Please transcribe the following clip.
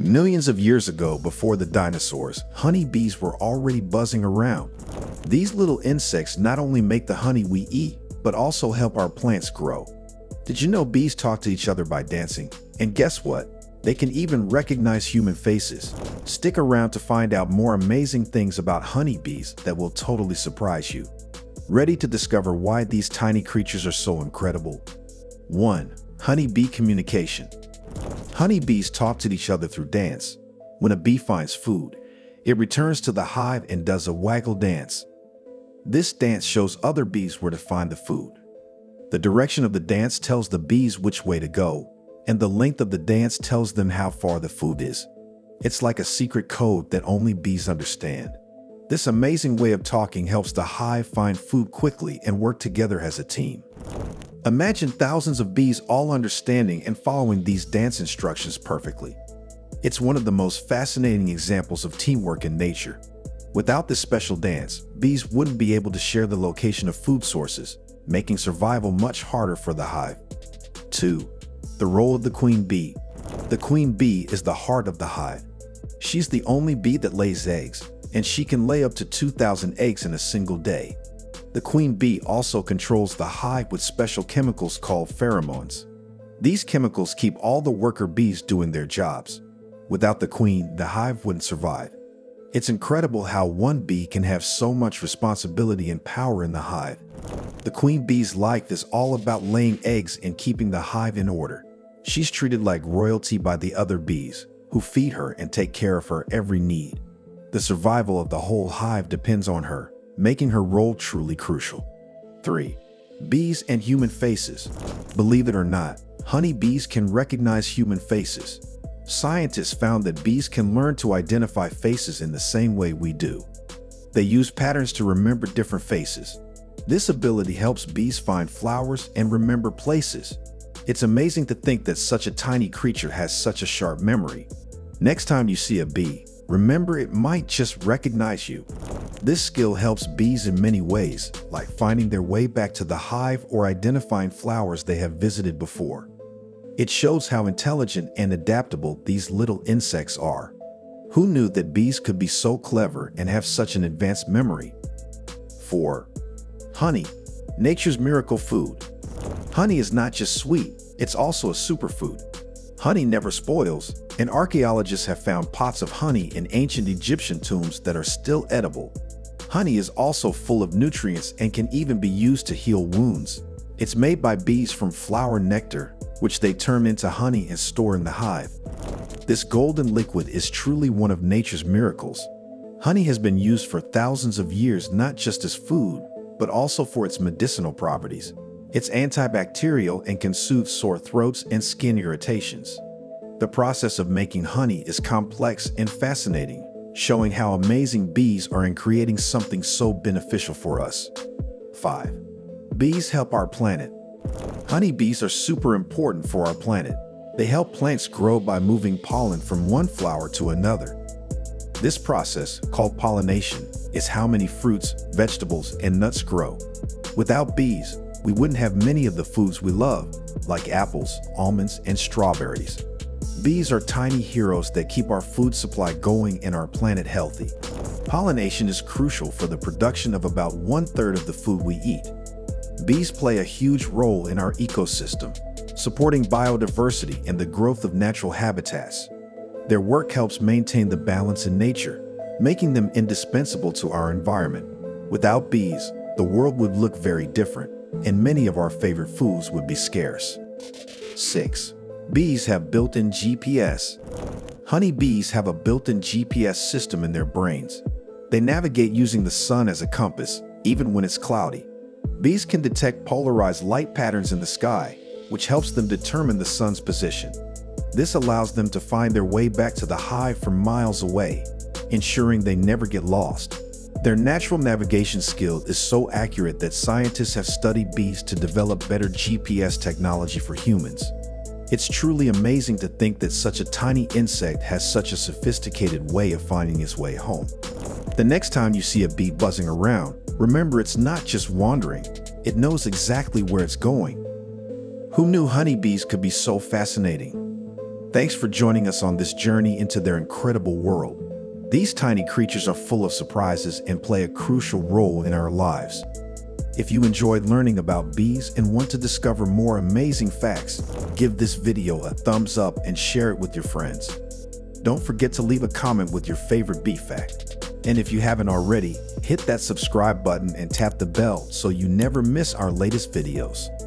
Millions of years ago, before the dinosaurs, honeybees were already buzzing around. These little insects not only make the honey we eat, but also help our plants grow. Did you know bees talk to each other by dancing? And guess what? They can even recognize human faces. Stick around to find out more amazing things about honeybees that will totally surprise you. Ready to discover why these tiny creatures are so incredible? 1. Honeybee communication. Honeybees talk to each other through dance. When a bee finds food, it returns to the hive and does a waggle dance. This dance shows other bees where to find the food. The direction of the dance tells the bees which way to go, and the length of the dance tells them how far the food is. It's like a secret code that only bees understand. This amazing way of talking helps the hive find food quickly and work together as a team. Imagine thousands of bees all understanding and following these dance instructions perfectly. It's one of the most fascinating examples of teamwork in nature. Without this special dance, bees wouldn't be able to share the location of food sources, making survival much harder for the hive. 2. The role of the queen bee. The queen bee is the heart of the hive. She's the only bee that lays eggs, and she can lay up to 2,000 eggs in a single day. The queen bee also controls the hive with special chemicals called pheromones. These chemicals keep all the worker bees doing their jobs. Without the queen, the hive wouldn't survive. It's incredible how one bee can have so much responsibility and power in the hive. The queen bee's life is all about laying eggs and keeping the hive in order. She's treated like royalty by the other bees, who feed her and take care of her every need. The survival of the whole hive depends on her, making her role truly crucial. 3. Bees and human faces. Believe it or not, honeybees can recognize human faces. Scientists found that bees can learn to identify faces in the same way we do. They use patterns to remember different faces. This ability helps bees find flowers and remember places. It's amazing to think that such a tiny creature has such a sharp memory. Next time you see a bee, remember, it might just recognize you. This skill helps bees in many ways, like finding their way back to the hive or identifying flowers they have visited before. It shows how intelligent and adaptable these little insects are. Who knew that bees could be so clever and have such an advanced memory? 4. Honey, nature's miracle food. Honey is not just sweet, it's also a superfood. Honey never spoils, and archaeologists have found pots of honey in ancient Egyptian tombs that are still edible. Honey is also full of nutrients and can even be used to heal wounds. It's made by bees from flower nectar, which they turn into honey and store in the hive. This golden liquid is truly one of nature's miracles. Honey has been used for thousands of years not just as food, but also for its medicinal properties. It's antibacterial and can soothe sore throats and skin irritations. The process of making honey is complex and fascinating, showing how amazing bees are in creating something so beneficial for us. 5. Bees help our planet. Honeybees are super important for our planet. They help plants grow by moving pollen from one flower to another. This process, called pollination, is how many fruits, vegetables, and nuts grow. Without bees, we wouldn't have many of the foods we love, like apples, almonds, and strawberries. Bees are tiny heroes that keep our food supply going and our planet healthy. Pollination is crucial for the production of about 1/3 of the food we eat. Bees play a huge role in our ecosystem, supporting biodiversity and the growth of natural habitats. Their work helps maintain the balance in nature, making them indispensable to our environment. Without bees, the world would look very different, and many of our favorite foods would be scarce. 6. Bees have built-in GPS. Honeybees have a built-in GPS system in their brains. They navigate using the sun as a compass, even when it's cloudy. Bees can detect polarized light patterns in the sky, which helps them determine the sun's position. This allows them to find their way back to the hive from miles away, ensuring they never get lost. Their natural navigation skill is so accurate that scientists have studied bees to develop better GPS technology for humans. It's truly amazing to think that such a tiny insect has such a sophisticated way of finding its way home. The next time you see a bee buzzing around, remember it's not just wandering, it knows exactly where it's going. Who knew honeybees could be so fascinating? Thanks for joining us on this journey into their incredible world. These tiny creatures are full of surprises and play a crucial role in our lives. If you enjoyed learning about bees and want to discover more amazing facts, give this video a thumbs up and share it with your friends. Don't forget to leave a comment with your favorite bee fact. And if you haven't already, hit that subscribe button and tap the bell so you never miss our latest videos.